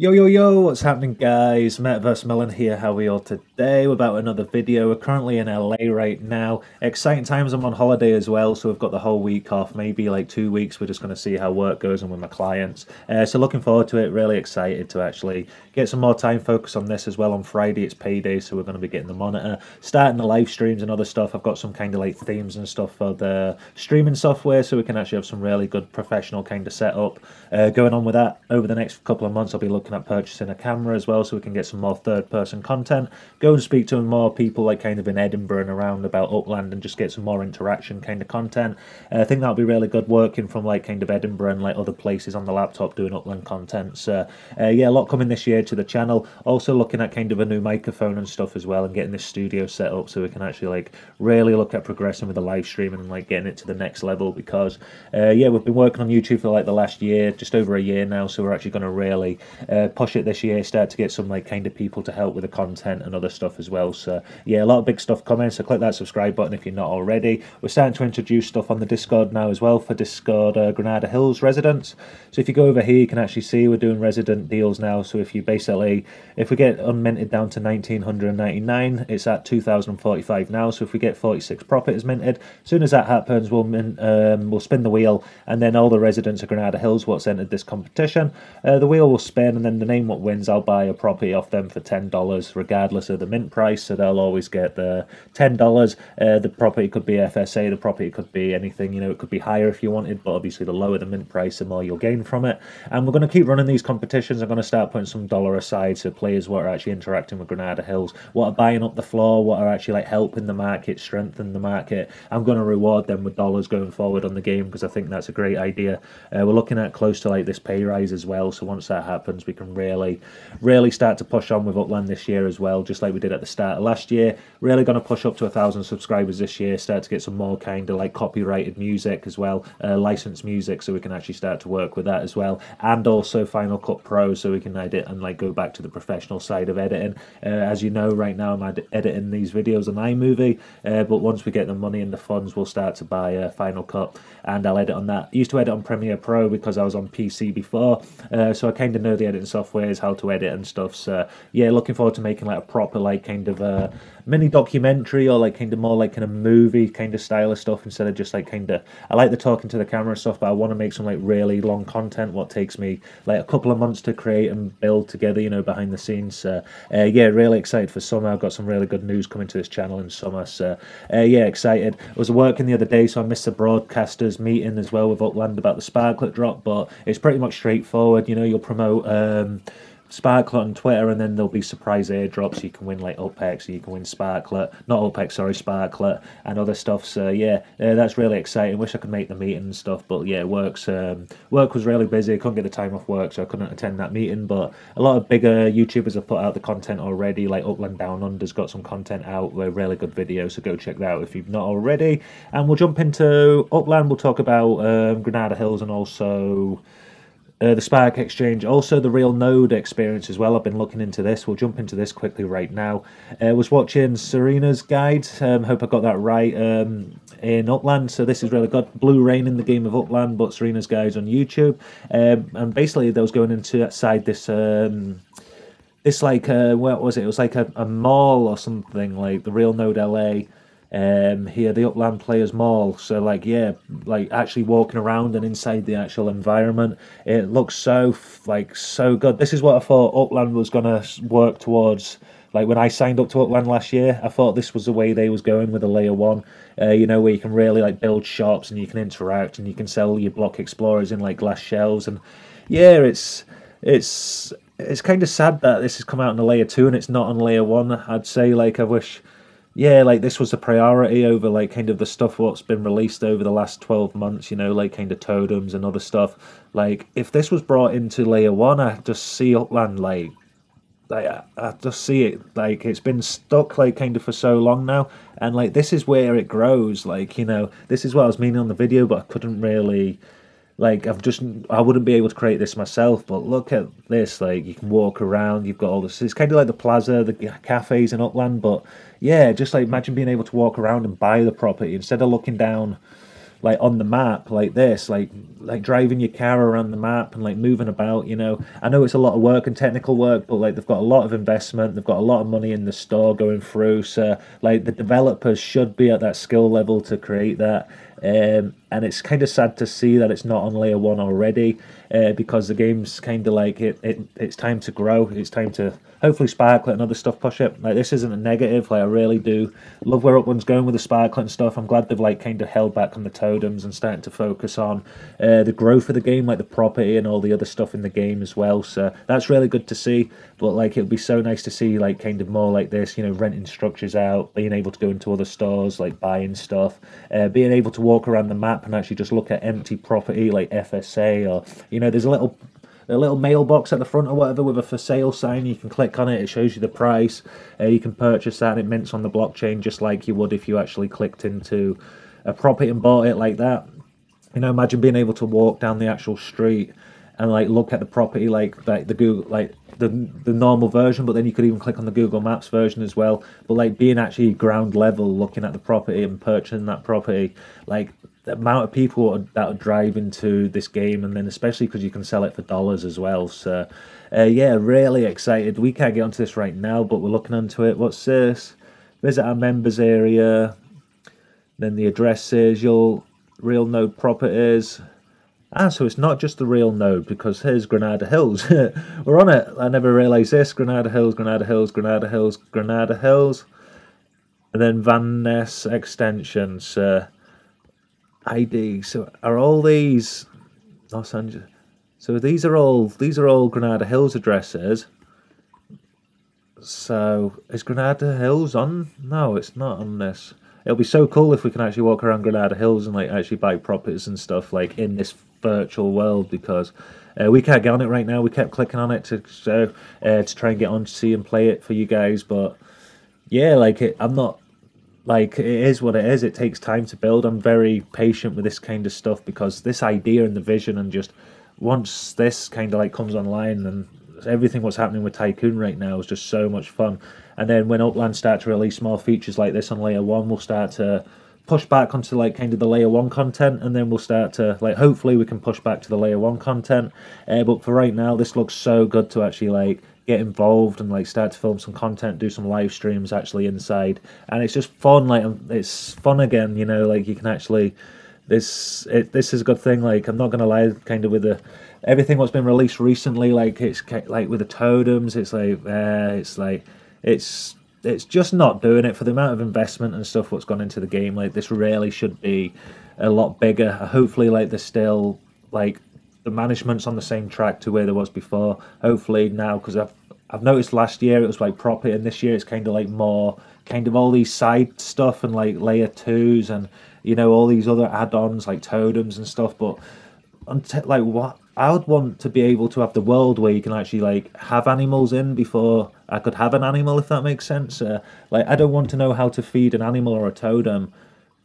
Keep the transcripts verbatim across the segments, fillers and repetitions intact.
Yo, yo, yo, what's happening, guys? Metaverse Millen here. How are we all today? Without another video. We're currently in L A right now. Exciting times. I'm on holiday as well, so we've got the whole week off, maybe like two weeks. We're just going to see how work goes on with my clients. Uh, so looking forward to it. Really excited to actually get some more time focused on this as well. On Friday, it's payday, so we're going to be getting the monitor, starting the live streams and other stuff. I've got some kind of like themes and stuff for the streaming software, so we can actually have some really good professional kind of setup uh, going on with that. Over the next couple of months, I'll be looking at purchasing a camera as well, so we can get some more third-person content, go and speak to more people like kind of in Edinburgh and around about Upland, and just get some more interaction kind of content. uh, I think that'll be really good, working from like kind of Edinburgh and like other places on the laptop doing Upland content. So uh, yeah, a lot coming this year to the channel. Also looking at kind of a new microphone and stuff as well, and getting this studio set up so we can actually like really look at progressing with the live stream and like getting it to the next level, because uh, yeah, we've been working on YouTube for like the last year, just over a year now, so we're actually going to really uh, push it this year, start to get some like kind of people to help with the content and other stuff as well. So yeah, a lot of big stuff coming, so click that subscribe button if you're not already. We're starting to introduce stuff on the Discord now as well, for Discord uh, Granada Hills residents. So if you go over here, you can actually see we're doing resident deals now. So if you basically, if we get unminted down to nineteen ninety-nine, it's at two thousand forty-five now. So if we get forty-six profit is minted, as soon as that happens, we'll min, um, we'll spin the wheel, and then all the residents of Granada Hills, what's entered this competition, uh, the wheel will spin, and then the name what wins, I'll buy a property off them for ten dollars regardless of the mint price, so they'll always get the ten dollars. Uh, the property could be F S A, the property could be anything, you know, it could be higher if you wanted, but obviously the lower the mint price, the more you'll gain from it. And we're going to keep running these competitions. I'm going to start putting some dollar aside, so players what are actually interacting with Granada Hills, what are buying up the floor, what are actually like helping the market, strengthen the market, I'm going to reward them with dollars going forward on the game, because I think that's a great idea. Uh, we're looking at close to like this pay rise as well, so once that happens, we can really, really start to push on with Upland this year as well, just like we did at the start of last year. Really going to push up to a thousand subscribers this year, start to get some more kind of like copyrighted music as well, uh, licensed music, so we can actually start to work with that as well, and also Final Cut Pro, so we can edit and like go back to the professional side of editing. Uh, as you know, right now I'm ed editing these videos on iMovie, uh, but once we get the money and the funds, we'll start to buy uh, Final Cut, and I'll edit on that. I used to edit on Premiere Pro because I was on P C before, uh, so I kind of know the editing softwares, how to edit and stuff. So yeah, looking forward to making like a proper like kind of a mini documentary, or like kind of more like kind of movie kind of style of stuff, instead of just like kind of, I like the talking to the camera stuff, but I want to make some like really long content, what takes me like a couple of months to create and build together, you know, behind the scenes. So uh, yeah, really excited for summer. I've got some really good news coming to this channel in summer, so uh, yeah, excited. I was working the other day, so I missed the broadcasters meeting as well with Upland about the Sparklet drop, but it's pretty much straightforward, you know, you'll promote uh, Um, Sparklet on Twitter, and then there'll be surprise airdrops. You can win like U P X, you can win Sparklet, not U P X, sorry, Sparklet, and other stuff. So yeah, uh, that's really exciting. Wish I could make the meeting and stuff, but yeah, works. Um, work was really busy. I couldn't get the time off work, so I couldn't attend that meeting. But a lot of bigger YouTubers have put out the content already. Like Upland Down Under's got some content out. They're really good videos, so go check that out if you've not already. And we'll jump into Upland. We'll talk about um, Granada Hills, and also Uh, the Spark Exchange, also the real node experience as well. I've been looking into this. We'll jump into this quickly right now. I uh, was watching Serena's Guide. Um, hope I got that right. Um, in Upland, so this is really good. Blue Rain in the game of Upland, but Serena's Guide's on YouTube. Um, and basically, those going into outside this. Um, this like uh, what was it? It was like a, a mall or something, like the real node L A. Um, here, the Upland Players Mall. So like, yeah, like actually walking around and inside the actual environment, it looks so like so good. This is what I thought Upland was gonna work towards. Like when I signed up to Upland last year, I thought this was the way they was going with the layer one, uh, you know, where you can really like build shops, and you can interact, and you can sell your block explorers in like glass shelves. And yeah, it's it's it's kind of sad that this has come out in the layer two and it's not on layer one. I'd say like I wish. Yeah, like this was a priority over like kind of the stuff what's been released over the last twelve months, you know, like kind of totems and other stuff. Like if this was brought into layer one, I just see Upland like, like I, I just see it like it's been stuck like kind of for so long now. And like this is where it grows, like, you know, this is what I was meaning on the video, but I couldn't really, like I've just, I wouldn't be able to create this myself, but look at this, like you can walk around, you've got all this, it's kind of like the plaza, the cafes in Upland, but yeah, just like imagine being able to walk around and buy the property instead of looking down like on the map like this, like like driving your car around the map and like moving about, you know. I know it's a lot of work and technical work, but like they've got a lot of investment, they've got a lot of money in the store going through, so like the developers should be at that skill level to create that. Um, and it's kind of sad to see that it's not on layer one already, uh, because the game's kind of like it, it it's time to grow, it's time to hopefully Sparklet and other stuff push it. Like this isn't a negative, like I really do love where Upland's going with the Sparklet and stuff. I'm glad they've like kind of held back on the totems and starting to focus on uh, the growth of the game, like the property and all the other stuff in the game as well, so that's really good to see. But like it'd be so nice to see like kind of more like this, you know, renting structures out, being able to go into other stores, like buying stuff, uh, being able to walk around the map and actually just look at empty property like F S A, or you know, there's a little a little mailbox at the front or whatever with a for sale sign. You can click on it, it shows you the price, uh, you can purchase that, and it mints on the blockchain just like you would if you actually clicked into a property and bought it like that. You know, imagine being able to walk down the actual street and like look at the property like like the Google, like the the normal version, but then you could even click on the Google Maps version as well. But like being actually ground level, looking at the property and purchasing that property, like the amount of people that are driving to this game, and then especially because you can sell it for dollars as well. So uh, yeah, really excited. We can't get onto this right now, but we're looking onto it. What's this? Visit our members area. Then the addresses, your real node properties. Ah, so it's not just the real node, because here's Granada Hills. We're on it. I never realised this. Granada Hills, Granada Hills, Granada Hills, Granada Hills. And then Van Ness Extension. So I D. So are all these Los Angeles? So these are all these are all Granada Hills addresses. So is Granada Hills on? No, it's not on this. It'll be so cool if we can actually walk around Granada Hills and like actually buy properties and stuff like in this virtual world, because uh, we can't get on it right now. We kept clicking on it to so uh, to try and get on to see and play it for you guys, but yeah, like it, I'm not like it is what it is. It takes time to build. I'm very patient with this kind of stuff, because this idea and the vision, and just once this kind of like comes online, and everything what's happening with Tycoon right now is just so much fun. And then when Upland start to release more features like this on layer one, we'll start to push back onto like kind of the layer one content, and then we'll start to like hopefully we can push back to the layer one content, uh, but for right now this looks so good to actually like get involved and like start to film some content, do some live streams actually inside, and it's just fun. Like it's fun again, you know, like you can actually this it, this is a good thing. Like I'm not gonna lie, kind of with the everything what's been released recently, like it's like with the totems, it's like uh, it's like it's it's just not doing it for the amount of investment and stuff what's gone into the game. Like this really should be a lot bigger. Hopefully, like there's still like the management's on the same track to where there was before. Hopefully now, because I've I've noticed last year it was like property, and this year it's kind of like more kind of all these side stuff and like layer twos and you know all these other add-ons like totems and stuff, but. Until, like what I would want to be able to have the world where you can actually like have animals in before I could have an animal, if that makes sense. Uh, like I don't want to know how to feed an animal or a totem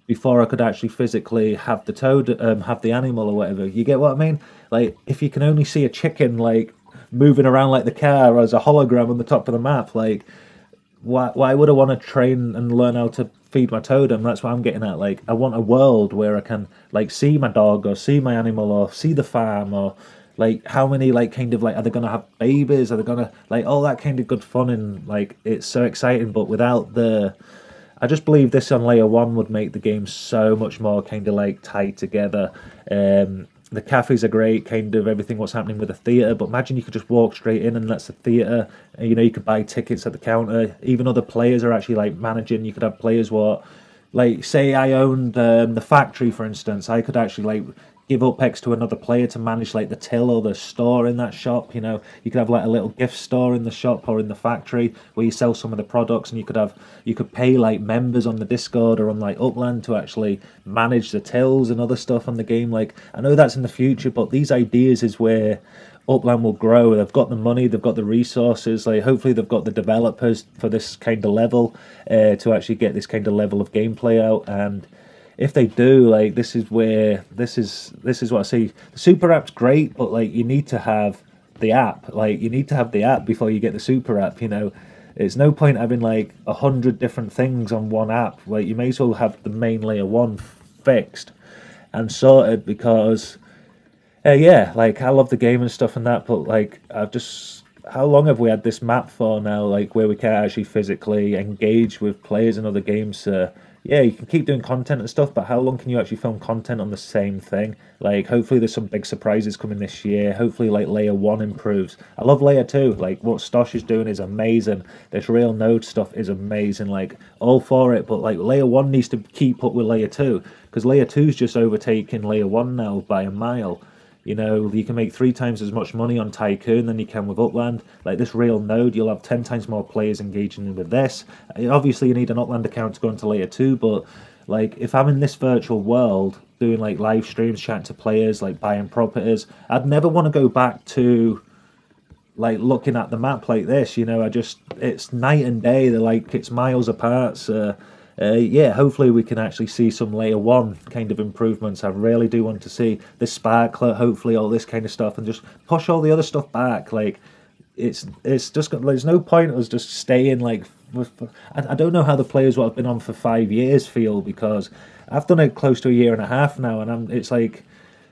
before I could actually physically have the totem, um, have the animal or whatever. You get what I mean? Like if you can only see a chicken like moving around like the car as a hologram on the top of the map, like why why would I want to train and learn how to feed my totem? That's what I'm getting at. Like I want a world where I can like see my dog or see my animal or see the farm, or like how many like kind of like are they gonna have babies, are they gonna like all that kind of good fun, and like it's so exciting. But without the I just believe this on layer one would make the game so much more kind of like tied together. um The cafes are great, kind of everything what's happening with the theatre, but imagine you could just walk straight in and that's the theatre. You know, you could buy tickets at the counter. Even other players are actually like managing. You could have players what, like say I owned um, the factory, for instance. I could actually like give U P X to another player to manage like the till or the store in that shop. You know, you could have like a little gift store in the shop or in the factory where you sell some of the products, and you could have you could pay like members on the Discord or on like Upland to actually manage the tills and other stuff on the game. Like I know that's in the future, but these ideas is where Upland will grow. They've got the money, they've got the resources, like hopefully they've got the developers for this kind of level uh, to actually get this kind of level of gameplay out. And if they do, like this is where this is this is what I see. The super app's great, but like you need to have the app. Like you need to have the app before you get the super app. You know, it's no point having like a hundred different things on one app. Like you may as well have the main layer one fixed. and sorted, because uh, yeah, like I love the game and stuff and that, but like I've just, how long have we had this map for now, like where we can't actually physically engage with players in other games? So yeah, you can keep doing content and stuff, but how long can you actually film content on the same thing? Like, hopefully there's some big surprises coming this year. Hopefully, like, Layer one improves. I love Layer two. Like, what Stosh is doing is amazing. This real node stuff is amazing. Like, all for it. But, like, Layer one needs to keep up with Layer two. Because Layer two's just overtaking Layer one now by a mile. You know, you can make three times as much money on Tycoon than you can with Upland. Like this real node, you'll have ten times more players engaging with this. Obviously, you need an Upland account to go into Layer two, but like if I'm in this virtual world doing like live streams, chatting to players, like buying properties, I'd never want to go back to like looking at the map like this. You know, I just, it's night and day. They're like, it's miles apart. So Uh, yeah, hopefully we can actually see some Layer one kind of improvements. I really do want to see this Sparklet, hopefully all this kind of stuff, and just push all the other stuff back. Like, it's it's just, there's no point in us just staying, like, with, I, I don't know how the players what I've been on for five years feel, because I've done it close to a year and a half now, and I'm, it's like,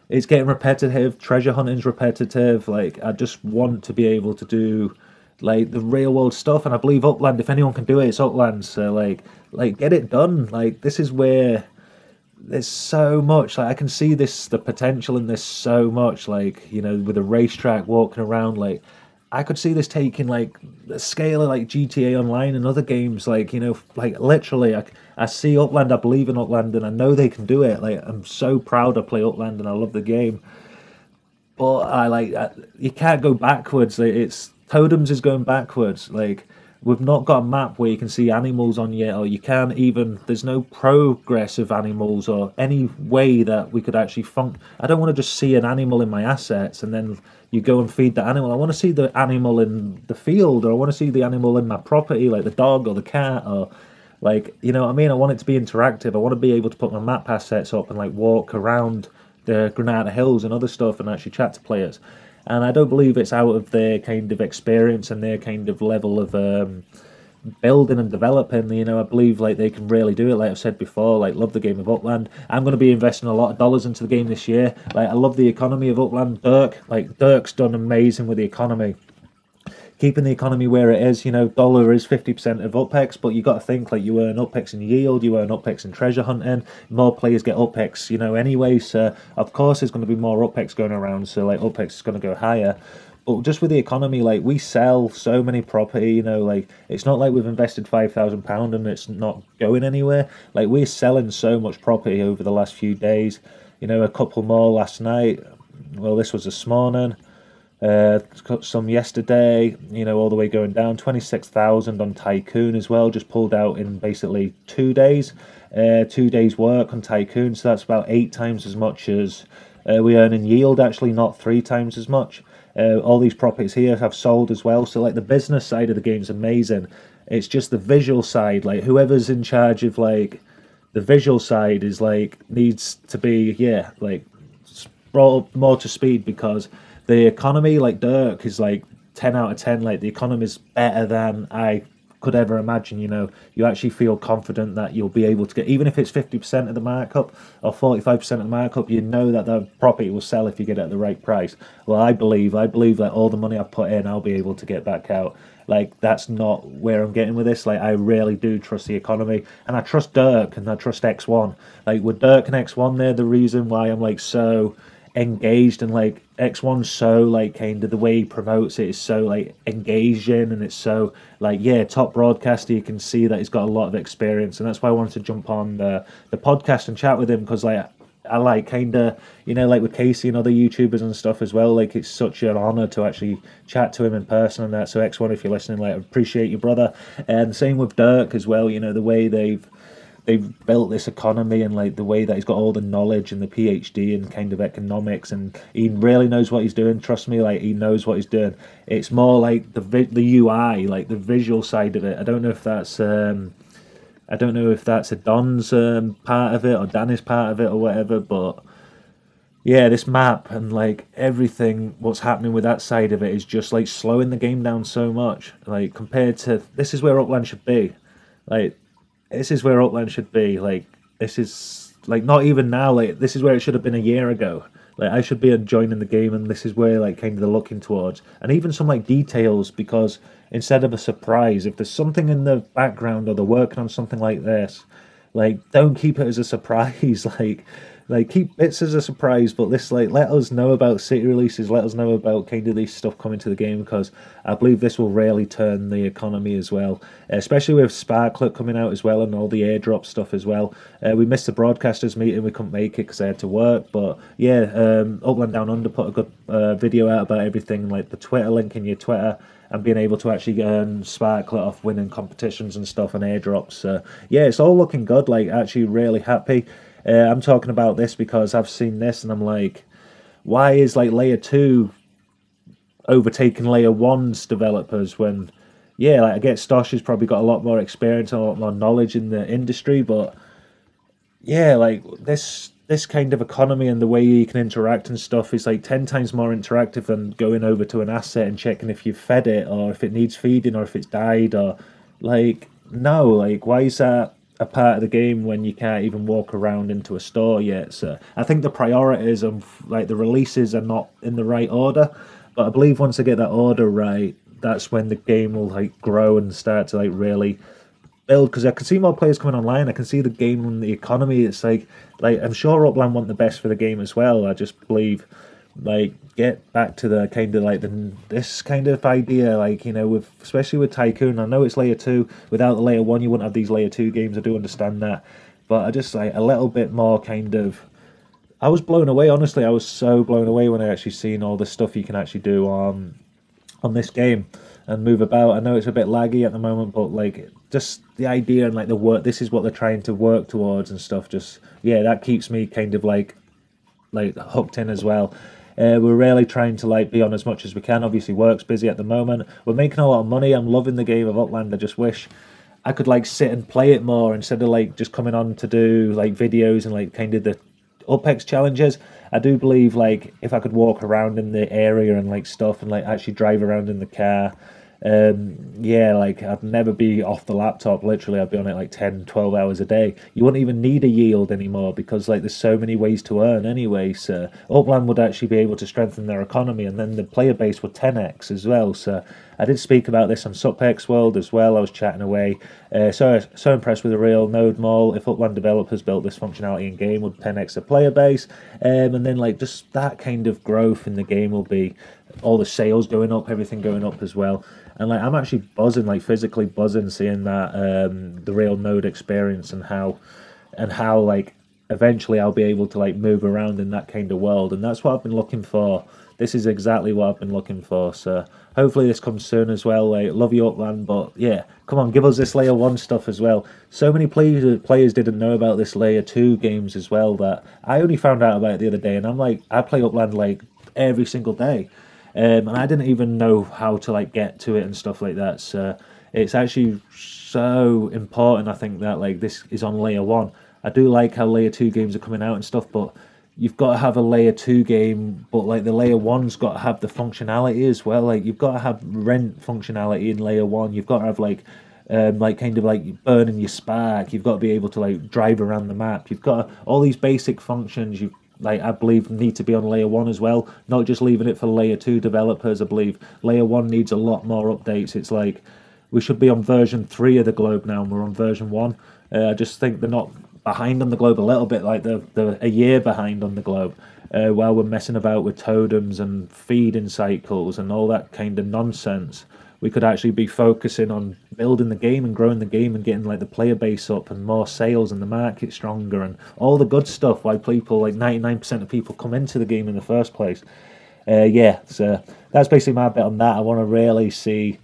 it's getting repetitive, treasure hunting's repetitive, like, I just want to be able to do like the real world stuff, and I believe Upland, if anyone can do it, it's Upland. So like like get it done. Like this is where there's so much, like I can see this, the potential in this so much, like, you know, with a racetrack, walking around, like I could see this taking like the scale of like G T A Online and other games, like, you know, like literally I, I see Upland, I believe in Upland, and I know they can do it. Like I'm so proud I play Upland and I love the game, but I like I, you can't go backwards. Like, it's Totems is going backwards. Like we've not got a map where you can see animals on yet, or you can't even, there's no progress of animals or any way that we could actually func I don't want to just see an animal in my assets and then you go and feed the animal. I want to see the animal in the field, or I want to see the animal in my property, like the dog or the cat, or like, you know what I mean? I want it to be interactive. I want to be able to put my map assets up and like walk around the Granada Hills and other stuff and actually chat to players. And I don't believe it's out of their kind of experience and their kind of level of um, building and developing. You know, I believe like they can really do it. Like I've said before, like love the game of Upland. I'm going to be investing a lot of dollars into the game this year. Like I love the economy of Upland. Dirk, like Dirk's done amazing with the economy. Keeping the economy where it is, you know, dollar is fifty percent of U P X, but you got to think like you earn U P X in yield, you earn U P X in treasure hunting, more players get U P X, you know, anyway, so of course there's going to be more U P X going around, so like U P X is going to go higher. But just with the economy, like we sell so many property, you know, like it's not like we've invested five thousand pounds and it's not going anywhere. Like we're selling so much property over the last few days, you know, a couple more last night, well this was this morning. Uh, some yesterday, you know, all the way going down, twenty-six thousand on Tycoon as well, just pulled out in basically two days, uh, two days work on Tycoon, so that's about eight times as much as uh, we earn in yield, actually not three times as much. Uh, all these properties here have sold as well, so like the business side of the game is amazing. It's just the visual side, like whoever's in charge of like the visual side is like, needs to be, yeah, like brought up more to speed, because the economy, like Dirk, is like ten out of ten. Like the economy is better than I could ever imagine. You know, you actually feel confident that you'll be able to get, even if it's fifty percent of the markup or forty-five percent of the markup, you know that the property will sell if you get it at the right price. Well, I believe, I believe that all the money I've put in, I'll be able to get back out. Like, that's not where I'm getting with this. Like, I really do trust the economy. And I trust Dirk and I trust X one. Like, with Dirk and X one, they're the reason why I'm like so engaged, and like X one's so like kind of the way he promotes it is so like engaging, and it's so like, yeah, top broadcaster, you can see that he's got a lot of experience, and that's why I wanted to jump on the the podcast and chat with him, because like I like kind of, you know, like with Casey and other YouTubers and stuff as well, like it's such an honor to actually chat to him in person and that. So X one, if you're listening, like I appreciate you, brother. And same with Dirk as well, you know, the way they've they've built this economy, and like the way that he's got all the knowledge and the PhD and kind of economics, and he really knows what he's doing. Trust me, like he knows what he's doing. It's more like the the U I, like the visual side of it. I don't know if that's um I don't know if that's a Don's um, part of it, or Danny's part of it, or whatever, but yeah, this map and like everything, what's happening with that side of it is just like slowing the game down so much, like compared to, this is where Upland should be. Like this is where Upland should be. Like this is like not even now, like this is where it should have been a year ago. Like I should be enjoying the game, and this is where like kind of the looking towards, and even some like details, because instead of a surprise, if there's something in the background or they're working on something like this, like don't keep it as a surprise. like like keep bits as a surprise, but this like let us know about city releases, let us know about kind of this stuff coming to the game, because I believe this will really turn the economy as well, especially with Sparklet coming out as well and all the airdrop stuff as well. Uh, we missed the broadcasters meeting, we couldn't make it because I had to work, but yeah, um, Upland Down Under put a good uh, video out about everything, like the Twitter link in your Twitter, and being able to actually earn Sparklet off winning competitions and stuff and airdrops. Uh, yeah, it's all looking good, like actually really happy. Uh, I'm talking about this because I've seen this and I'm like, why is like Layer two overtaking Layer one's developers when, yeah, like I get Stosh has probably got a lot more experience and a lot more knowledge in the industry, but yeah, like this this kind of economy and the way you can interact and stuff is like ten times more interactive than going over to an asset and checking if you've fed it or if it needs feeding or if it's died, or like, no, like why is that a part of the game when you can't even walk around into a store yet? So I think the priorities and like the releases are not in the right order, but I believe once I get that order right, that's when the game will like grow and start to like really build, because I can see more players coming online, I can see the game and the economy. It's like, like I'm sure Upland want the best for the game as well. I just believe like get back to the kind of like the this kind of idea, like, you know, with especially with Tycoon, I know it's layer two, without the layer one you wouldn't have these layer two games, I do understand that, but I just like a little bit more kind of, I was blown away, honestly, I was so blown away when I actually seen all the stuff you can actually do on on this game and move about. I know it's a bit laggy at the moment, but like just the idea and like the work, this is what they're trying to work towards and stuff, just yeah, that keeps me kind of like like hooked in as well. Uh, we're really trying to like be on as much as we can. Obviously work's busy at the moment, we're making a lot of money, I'm loving the game of Upland. I just wish I could like sit and play it more instead of like just coming on to do like videos and like kind of the U P X challenges. I do believe like if I could walk around in the area and like stuff and like actually drive around in the car, um yeah, like I'd never be off the laptop, literally I'd be on it like ten twelve hours a day. You wouldn't even need a yield anymore because like there's so many ways to earn anyway, so Upland would actually be able to strengthen their economy, and then the player base would ten X as well. So I did speak about this on SupX World as well, I was chatting away. Uh, so so impressed with the real node mall. If Upland developers built this functionality in game, would ten X the player base, um, and then like just that kind of growth in the game will be all the sales going up, everything going up as well. And like I'm actually buzzing, like physically buzzing, seeing that um, the real node experience and how and how like eventually I'll be able to like move around in that kind of world, and that's what I've been looking for. This is exactly what I've been looking for, so hopefully this comes soon as well. Like, love you Upland, but yeah, come on, give us this layer one stuff as well. So many players players didn't know about this layer two games as well, that I only found out about it the other day, and I'm like, I play Upland like every single day, um, and I didn't even know how to like get to it and stuff like that, so it's actually so important, I think, that like this is on layer one. I do like how layer two games are coming out and stuff, but you've got to have a layer two game, but like the layer one's got to have the functionality as well. Like you've got to have rent functionality in layer one, you've got to have like um, like kind of like burning your spark, you've got to be able to like drive around the map, you've got to, all these basic functions you like I believe need to be on layer one as well, not just leaving it for layer two developers. I believe layer one needs a lot more updates. It's like we should be on version three of the globe now, and we're on version one. uh, I just think they're not behind on the globe a little bit, like the the a year behind on the globe, uh, while we're messing about with totems and feeding cycles and all that kind of nonsense. We could actually be focusing on building the game and growing the game and getting like the player base up and more sales and the market stronger and all the good stuff, why people like ninety-nine percent of people come into the game in the first place. Uh, yeah, so that's basically my bit on that. I want to really see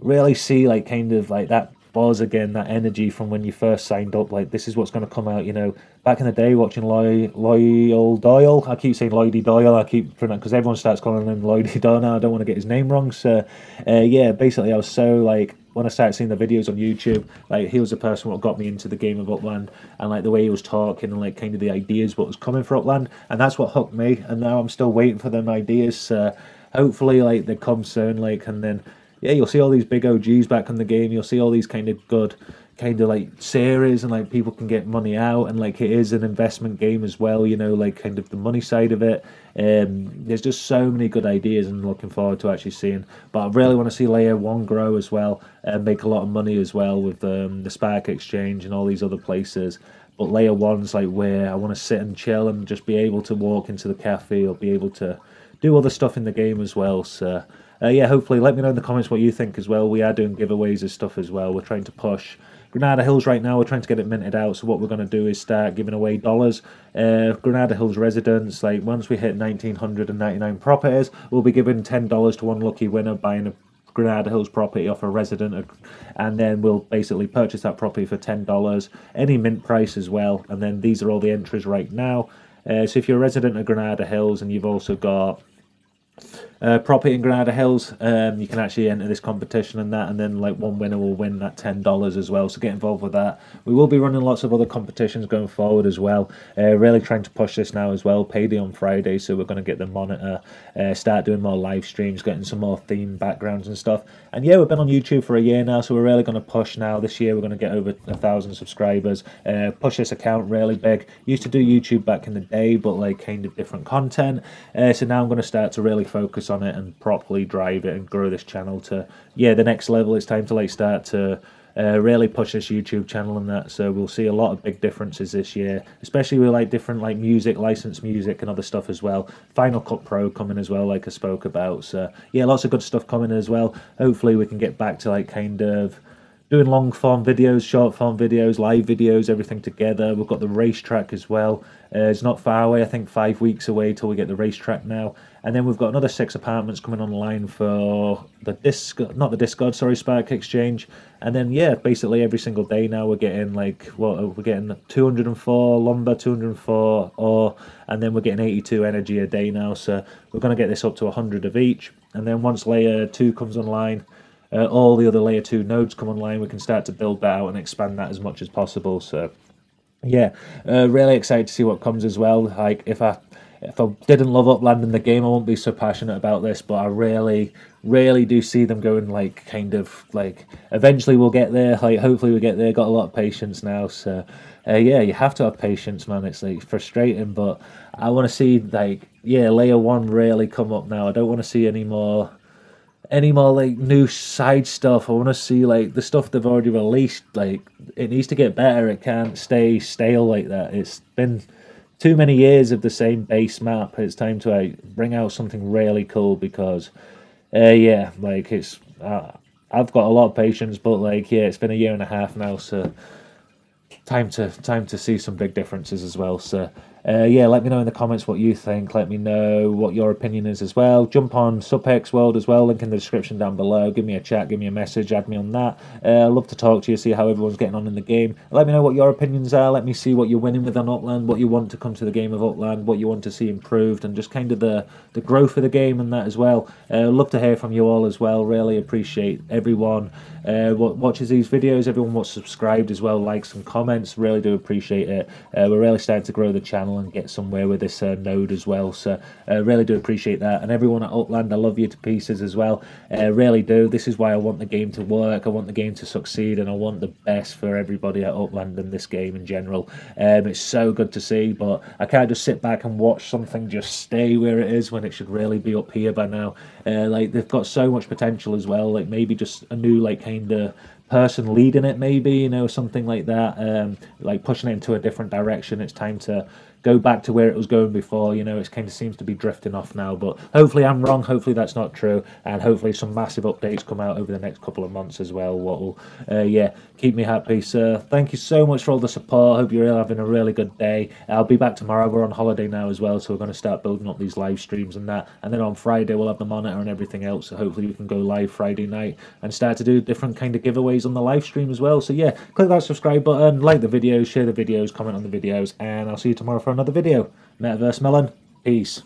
really see like kind of like that buzz again, that energy from when you first signed up, like this is what's going to come out, you know. Back in the day watching Lloyd Doyle, I keep saying Lloyd Doyle, I keep because everyone starts calling him Lloyd Doyle now, I don't want to get his name wrong. So uh, yeah, basically I was so like when I started seeing the videos on YouTube, like he was the person what got me into the game of Upland, and like the way he was talking and like kind of the ideas what was coming for Upland, and that's what hooked me, and now I'm still waiting for them ideas. So hopefully like they come soon, like, and then yeah, you'll see all these big O Gs back in the game, you'll see all these kind of good kind of like series, and like people can get money out, and like it is an investment game as well, you know, like kind of the money side of it. Um, there's just so many good ideas, and looking forward to actually seeing. But I really want to see Layer one grow as well and make a lot of money as well with um, the Spark Exchange and all these other places. But Layer one's like where I want to sit and chill and just be able to walk into the cafe or be able to do other stuff in the game as well. So uh, yeah, hopefully let me know in the comments what you think as well. We are doing giveaways and stuff as well. We're trying to push Granada Hills right now. We're trying to get it minted out, so what we're going to do is start giving away dollars. Uh, Granada Hills residents, like once we hit one thousand nine hundred ninety-nine properties, we'll be giving ten dollars to one lucky winner buying a Granada Hills property off a resident, and then we'll basically purchase that property for ten dollars, any mint price as well. And then these are all the entries right now. Uh, so if you're a resident of Granada Hills and you've also got Uh, property in Granada Hills, um, you can actually enter this competition and that, and then like one winner will win that ten dollars as well, so get involved with that. We will be running lots of other competitions going forward as well, uh, really trying to push this now as well. Payday on Friday, so we're going to get the monitor, uh, start doing more live streams, getting some more theme backgrounds and stuff. And yeah, we've been on YouTube for a year now, so we're really going to push now. This year we're going to get over a thousand subscribers, uh, push this account really big. Used to do YouTube back in the day, but like kind of different content, uh, so now I'm going to start to really focus on it and properly drive it and grow this channel to, yeah, the next level. It's time to like start to uh, really push this YouTube channel and that, so we'll see a lot of big differences this year, especially with like different like music, licensed music and other stuff as well. Final Cut Pro coming as well, like I spoke about, so yeah, lots of good stuff coming as well. Hopefully we can get back to like kind of doing long form videos, short form videos, live videos, everything together. We've got the racetrack as well. Uh, it's not far away, I think five weeks away till we get the racetrack now. And then we've got another six apartments coming online for the Discord, not the Discord, sorry, Spark Exchange. And then, yeah, basically every single day now we're getting like, well, we're getting two hundred and four lumber, two hundred and four ore, and then we're getting eighty-two energy a day now. So we're going to get this up to one hundred of each. And then once Layer two comes online, Uh, all the other Layer two nodes come online, we can start to build that out and expand that as much as possible. So yeah, uh, really excited to see what comes as well. Like if I if I didn't love Upland in the game, I wouldn't be so passionate about this, but I really really do see them going like kind of like eventually we'll get there. Like hopefully we get there. Got a lot of patience now, so uh, yeah, you have to have patience, man. It's like frustrating, but I want to see like, yeah, Layer one really come up now. I don't want to see any more any more like new side stuff. I want to see like the stuff they've already released. Like it needs to get better. It can't stay stale like that. It's been too many years of the same base map. It's time to like bring out something really cool, because uh yeah, like it's uh, I've got a lot of patience, but like yeah, it's been a year and a half now, so time to time to see some big differences as well. So uh, yeah, let me know in the comments what you think. Let me know what your opinion is as well. Jump on SupX World as well, link in the description down below. Give me a chat, give me a message, add me on that. uh, I'd love to talk to you, see how everyone's getting on in the game. Let me know what your opinions are. Let me see what you're winning with on Upland, what you want to come to the game of Upland, what you want to see improved, and just kind of the the growth of the game and that as well. Uh, love to hear from you all as well. Really appreciate everyone uh, what watches these videos, everyone what's subscribed as well, likes and comments. Really do appreciate it. Uh, we're really starting to grow the channel and get somewhere with this uh, node as well, so uh, really do appreciate that. And everyone at Upland, I love you to pieces as well. Uh, really do. This is why I want the game to work, I want the game to succeed, and I want the best for everybody at Upland and this game in general. Um, it's so good to see, but I can't just sit back and watch something just stay where it is when it should really be up here by now. Uh, like they've got so much potential as well. Like maybe just a new like kind of person leading it, maybe, you know, something like that, um like pushing it into a different direction. It's time to go back to where it was going before, you know. It kind of seems to be drifting off now, but hopefully I'm wrong, hopefully that's not true, and hopefully some massive updates come out over the next couple of months as well, what will uh, yeah, keep me happy. So thank you so much for all the support. Hope you're all having a really good day. I'll be back tomorrow. We're on holiday now as well, so we're going to start building up these live streams and that, and then on Friday we'll have the monitor and everything else, so hopefully we can go live Friday night and start to do different kind of giveaways on the live stream as well. So yeah, click that subscribe button, like the videos, share the videos, comment on the videos, and I'll see you tomorrow for another video. Metaverse Millen, peace.